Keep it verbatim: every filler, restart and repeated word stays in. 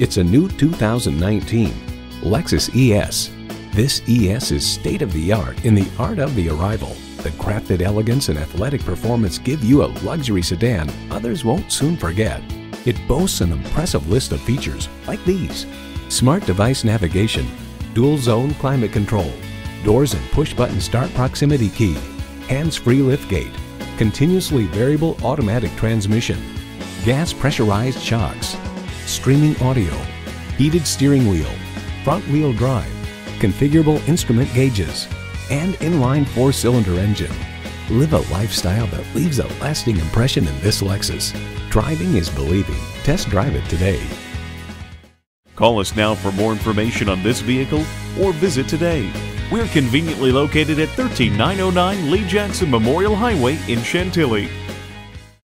It's a new two thousand nineteen Lexus E S. This E S is state-of-the-art in the art of the arrival. The crafted elegance and athletic performance give you a luxury sedan others won't soon forget. It boasts an impressive list of features like these: smart device navigation, dual-zone climate control, doors and push-button start proximity key, hands-free liftgate, continuously variable automatic transmission, gas pressurized shocks, streaming audio, heated steering wheel, front-wheel drive, configurable instrument gauges, and inline four-cylinder engine. Live a lifestyle that leaves a lasting impression in this Lexus. Driving is believing. Test drive it today. Call us now for more information on this vehicle or visit today. We're conveniently located at one three nine zero nine Lee Jackson Memorial Highway in Chantilly.